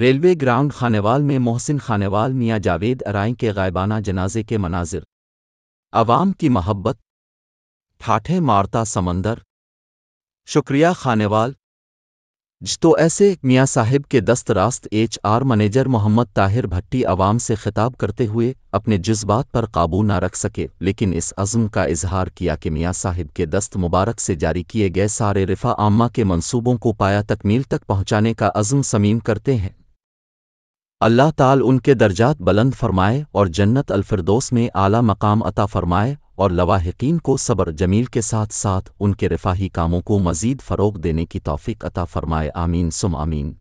Railway ground Khanewal में मोहसिन खानेवाल मियां जावेद अराइं के गायबाना जनाजे के मनाजिर, अवाम की मोहब्बत, ठाठे मारता समंदर। शुक्रिया खानेवाल। तो ऐसे मियां साहिब के दस्त रास्त HR मैनेजर मोहम्मद ताहिर भट्टी अवाम से खिताब करते हुए अपने जज्बात पर काबू ना रख सके, लेकिन इस अज़्म का इजहार किया कि मियां साहिब के दस्त मुबारक से जारी किए गए सारे रिफा आम्मा के मंसूबों को पाया तकमील तक पहुँचाने का अज़्म समीम करते हैं। अल्लाह ताल उनके दर्जात बुलंद फरमाए और जन्नत अलफिरदौस में आला मकाम अता फरमाए और लवाहिकीन को सब्र जमील के साथ साथ उनके रिफाही कामों को मज़ीद फ़रोग़ देने की तौफ़ीक़ अता फ़रमाए। आमीन सुम आमीन।